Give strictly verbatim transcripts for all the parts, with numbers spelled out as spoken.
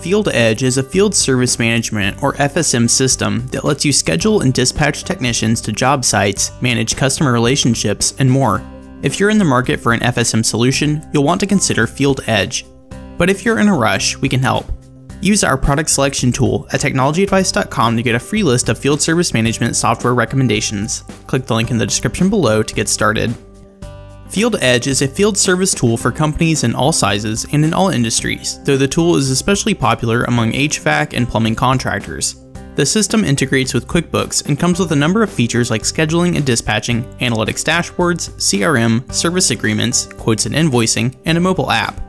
FieldEdge is a field service management or F S M system that lets you schedule and dispatch technicians to job sites, manage customer relationships, and more. If you're in the market for an F S M solution, you'll want to consider FieldEdge. But if you're in a rush, we can help. Use our product selection tool at technology advice dot com to get a free list of field service management software recommendations. Click the link in the description below to get started. FieldEdge is a field service tool for companies in all sizes and in all industries, though the tool is especially popular among H V A C and plumbing contractors. The system integrates with QuickBooks and comes with a number of features like scheduling and dispatching, analytics dashboards, C R M, service agreements, quotes and invoicing, and a mobile app.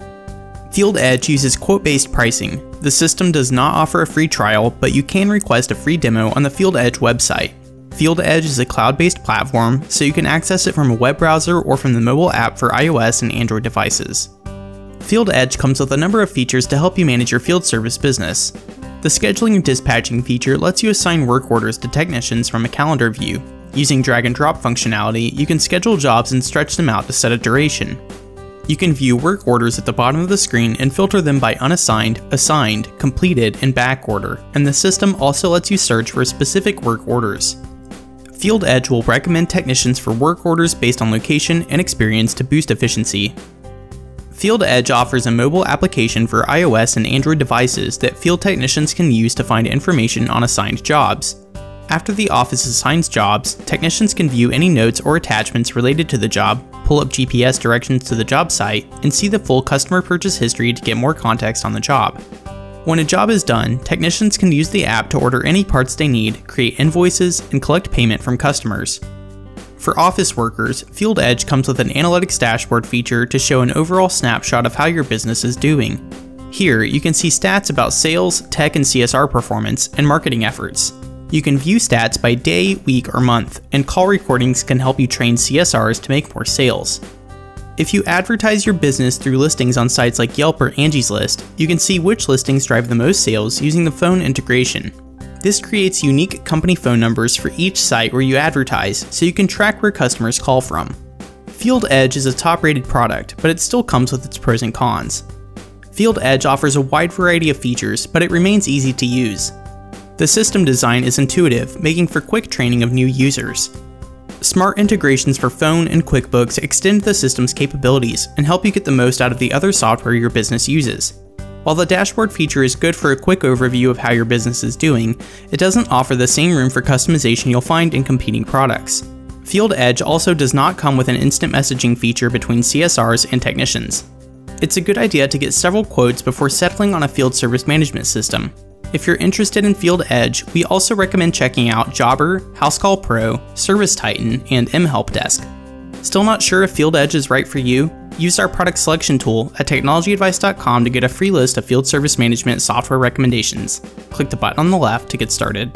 FieldEdge uses quote-based pricing. The system does not offer a free trial, but you can request a free demo on the FieldEdge website. FieldEdge is a cloud-based platform, so you can access it from a web browser or from the mobile app for iOS and Android devices. FieldEdge comes with a number of features to help you manage your field service business. The scheduling and dispatching feature lets you assign work orders to technicians from a calendar view. Using drag-and-drop functionality, you can schedule jobs and stretch them out to set a duration. You can view work orders at the bottom of the screen and filter them by unassigned, assigned, completed, and back order, and the system also lets you search for specific work orders. FieldEdge will recommend technicians for work orders based on location and experience to boost efficiency. FieldEdge offers a mobile application for iOS and Android devices that field technicians can use to find information on assigned jobs. After the office assigns jobs, technicians can view any notes or attachments related to the job, pull up G P S directions to the job site, and see the full customer purchase history to get more context on the job. When a job is done, technicians can use the app to order any parts they need, create invoices, and collect payment from customers. For office workers, FieldEdge comes with an analytics dashboard feature to show an overall snapshot of how your business is doing. Here, you can see stats about sales, tech and C S R performance, and marketing efforts. You can view stats by day, week, or month, and call recordings can help you train C S Rs to make more sales. If you advertise your business through listings on sites like Yelp or Angie's List, you can see which listings drive the most sales using the phone integration. This creates unique company phone numbers for each site where you advertise, so you can track where customers call from. FieldEdge is a top-rated product, but it still comes with its pros and cons. FieldEdge offers a wide variety of features, but it remains easy to use. The system design is intuitive, making for quick training of new users. Smart integrations for phone and QuickBooks extend the system's capabilities and help you get the most out of the other software your business uses. While the dashboard feature is good for a quick overview of how your business is doing, it doesn't offer the same room for customization you'll find in competing products. FieldEdge also does not come with an instant messaging feature between C S Rs and technicians. It's a good idea to get several quotes before settling on a field service management system. If you're interested in FieldEdge, we also recommend checking out Jobber, Housecall Pro, Service Titan, and mHelpDesk. Still not sure if FieldEdge is right for you? Use our product selection tool at technology advice dot com to get a free list of field service management software recommendations. Click the button on the left to get started.